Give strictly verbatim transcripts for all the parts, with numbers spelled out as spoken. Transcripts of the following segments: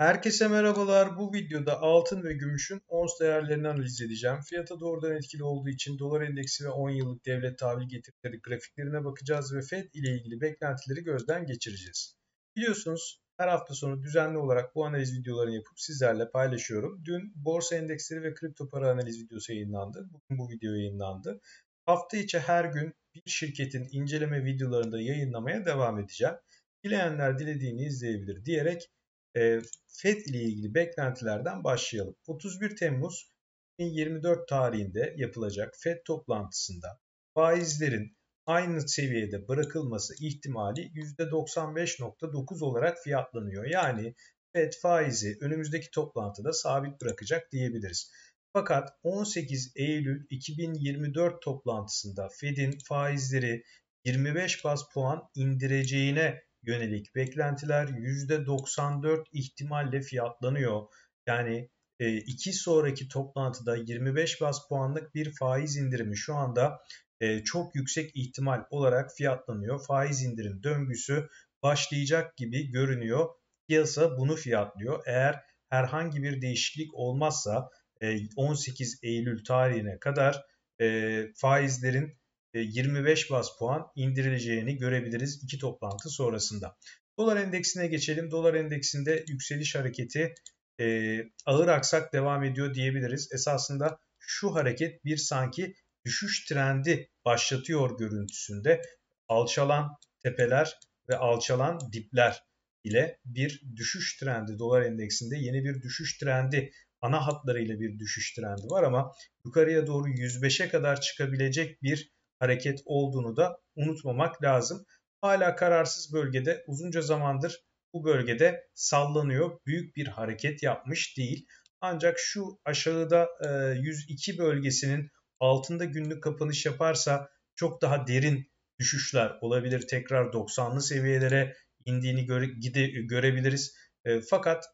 Herkese merhabalar. Bu videoda altın ve gümüşün ons değerlerini analiz edeceğim. Fiyata doğrudan etkili olduğu için dolar endeksi ve on yıllık devlet tahvil getirileri grafiklerine bakacağız ve F E D ile ilgili beklentileri gözden geçireceğiz. Biliyorsunuz her hafta sonu düzenli olarak bu analiz videolarını yapıp sizlerle paylaşıyorum. Dün borsa endeksleri ve kripto para analiz videosu yayınlandı. Bugün bu video yayınlandı. Hafta içi her gün bir şirketin inceleme videolarını da yayınlamaya devam edeceğim. Dileyenler dilediğini izleyebilir diyerek F E D ile ilgili beklentilerden başlayalım. otuz bir Temmuz iki bin yirmi dört tarihinde yapılacak F E D toplantısında faizlerin aynı seviyede bırakılması ihtimali yüzde doksan beş nokta dokuz olarak fiyatlanıyor. Yani F E D faizi önümüzdeki toplantıda sabit bırakacak diyebiliriz. Fakat on sekiz Eylül iki bin yirmi dört toplantısında F E D'in faizleri yirmi beş baz puan indireceğine yönelik beklentiler yüzde doksan dört ihtimalle fiyatlanıyor. Yani e, iki sonraki toplantıda yirmi beş baz puanlık bir faiz indirimi şu anda e, çok yüksek ihtimal olarak fiyatlanıyor. Faiz indirim döngüsü başlayacak gibi görünüyor. Piyasa bunu fiyatlıyor. Eğer herhangi bir değişiklik olmazsa e, on sekiz Eylül tarihine kadar e, faizlerin yirmi beş baz puan indirileceğini görebiliriz iki toplantı sonrasında. Dolar endeksine geçelim. Dolar endeksinde yükseliş hareketi e, ağır aksak devam ediyor diyebiliriz. Esasında şu hareket bir sanki düşüş trendi başlatıyor görüntüsünde. Alçalan tepeler ve alçalan dipler ile bir düşüş trendi, dolar endeksinde yeni bir düşüş trendi, ana hatlarıyla bir düşüş trendi var ama yukarıya doğru yüz beşe kadar çıkabilecek bir hareket olduğunu da unutmamak lazım. Hala kararsız bölgede, uzunca zamandır bu bölgede sallanıyor. Büyük bir hareket yapmış değil. Ancak şu aşağıda yüz iki bölgesinin altında günlük kapanış yaparsa çok daha derin düşüşler olabilir. Tekrar doksanlı seviyelere indiğini göre, gide, görebiliriz. Fakat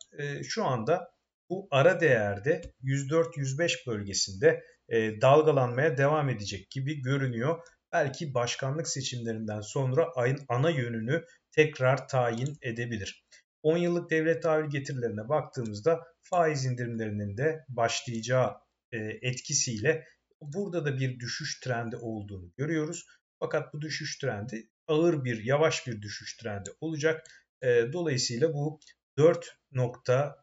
şu anda bu ara değerde yüz dört yüz beş bölgesinde E, dalgalanmaya devam edecek gibi görünüyor. Belki başkanlık seçimlerinden sonra ayın ana yönünü tekrar tayin edebilir. on yıllık devlet tahvil getirilerine baktığımızda faiz indirimlerinin de başlayacağı e, etkisiyle burada da bir düşüş trendi olduğunu görüyoruz. Fakat bu düşüş trendi ağır bir, yavaş bir düşüş trendi olacak. E, dolayısıyla bu dört nokta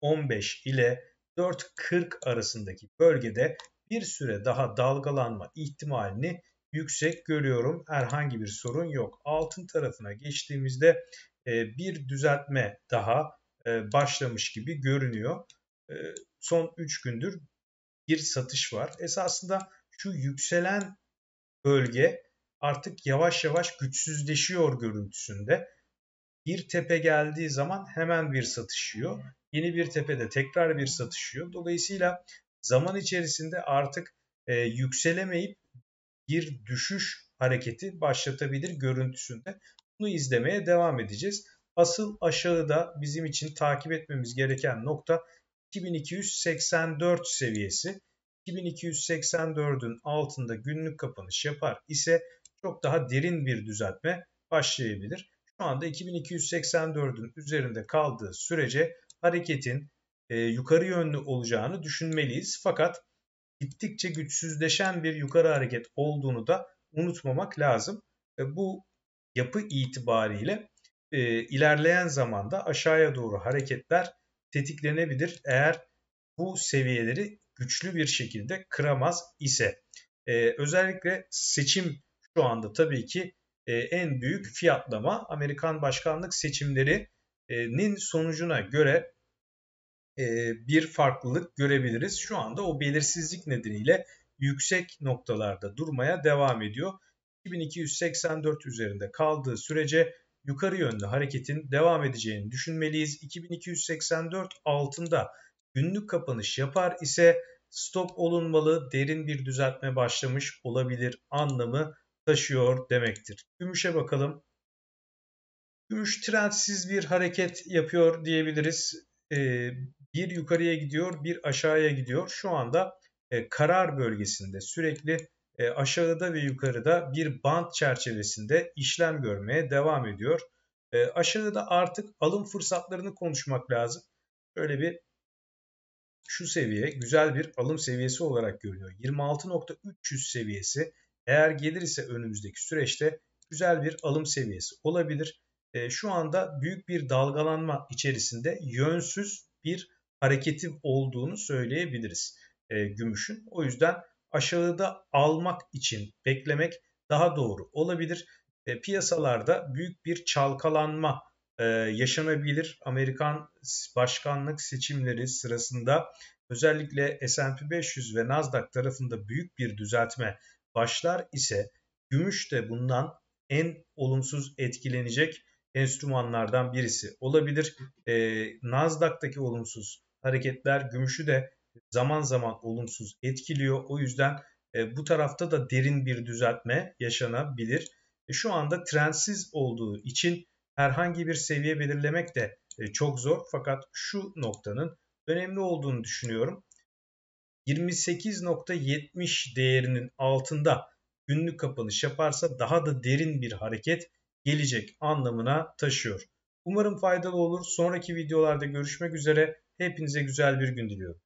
on beş ile dört kırk arasındaki bölgede bir süre daha dalgalanma ihtimalini yüksek görüyorum. Herhangi bir sorun yok. Altın tarafına geçtiğimizde bir düzeltme daha başlamış gibi görünüyor. Son üç gündür bir satış var. Esasında şu yükselen bölge artık yavaş yavaş güçsüzleşiyor görüntüsünde. Bir tepe geldiği zaman hemen bir satışıyor. Yeni bir tepede tekrar bir satışıyor. Dolayısıyla zaman içerisinde artık e, yükselemeyip bir düşüş hareketi başlatabilir görüntüsünde. Bunu izlemeye devam edeceğiz. Asıl aşağıda bizim için takip etmemiz gereken nokta iki bin iki yüz seksen dört seviyesi. iki bin iki yüz seksen dördün altında günlük kapanış yapar ise çok daha derin bir düzeltme başlayabilir. Şu anda iki bin iki yüz seksen dördün üzerinde kaldığı sürece hareketin e, yukarı yönlü olacağını düşünmeliyiz. Fakat gittikçe güçsüzleşen bir yukarı hareket olduğunu da unutmamak lazım. E, bu yapı itibariyle e, ilerleyen zamanda aşağıya doğru hareketler tetiklenebilir. Eğer bu seviyeleri güçlü bir şekilde kıramaz ise. E, özellikle seçim şu anda tabii ki e, en büyük fiyatlama. Amerikan başkanlık seçimlerinin sonucuna göre bir farklılık görebiliriz. Şu anda o belirsizlik nedeniyle yüksek noktalarda durmaya devam ediyor. iki bin iki yüz seksen dört üzerinde kaldığı sürece yukarı yönlü hareketin devam edeceğini düşünmeliyiz. iki bin iki yüz seksen dört altında günlük kapanış yapar ise stop olunmalı, derin bir düzeltme başlamış olabilir anlamı taşıyor demektir. Gümüşe bakalım. Gümüş trendsiz bir hareket yapıyor diyebiliriz. Bir yukarıya gidiyor, bir aşağıya gidiyor. Şu anda karar bölgesinde sürekli aşağıda ve yukarıda bir bant çerçevesinde işlem görmeye devam ediyor. Aşağıda artık alım fırsatlarını konuşmak lazım. Böyle bir şu seviye güzel bir alım seviyesi olarak görünüyor. yirmi altı bin üç yüz seviyesi eğer gelir ise önümüzdeki süreçte güzel bir alım seviyesi olabilir. E, şu anda büyük bir dalgalanma içerisinde yönsüz bir hareketi olduğunu söyleyebiliriz e, gümüşün. O yüzden aşağıda almak için beklemek daha doğru olabilir. E, piyasalarda büyük bir çalkalanma e, yaşanabilir. Amerikan başkanlık seçimleri sırasında özellikle S and P beş yüz ve Nasdaq tarafında büyük bir düzeltme başlar ise gümüş de bundan en olumsuz etkilenecek enstrümanlardan birisi olabilir. E, Nasdaq'taki olumsuz hareketler gümüşü de zaman zaman olumsuz etkiliyor. O yüzden e, bu tarafta da derin bir düzeltme yaşanabilir. E, şu anda trendsiz olduğu için herhangi bir seviye belirlemek de e, çok zor. Fakat şu noktanın önemli olduğunu düşünüyorum. yirmi sekiz nokta yetmiş değerinin altında günlük kapanış yaparsa daha da derin bir hareket gelecek anlamına taşıyor. Umarım faydalı olur. Sonraki videolarda görüşmek üzere. Hepinize güzel bir gün diliyorum.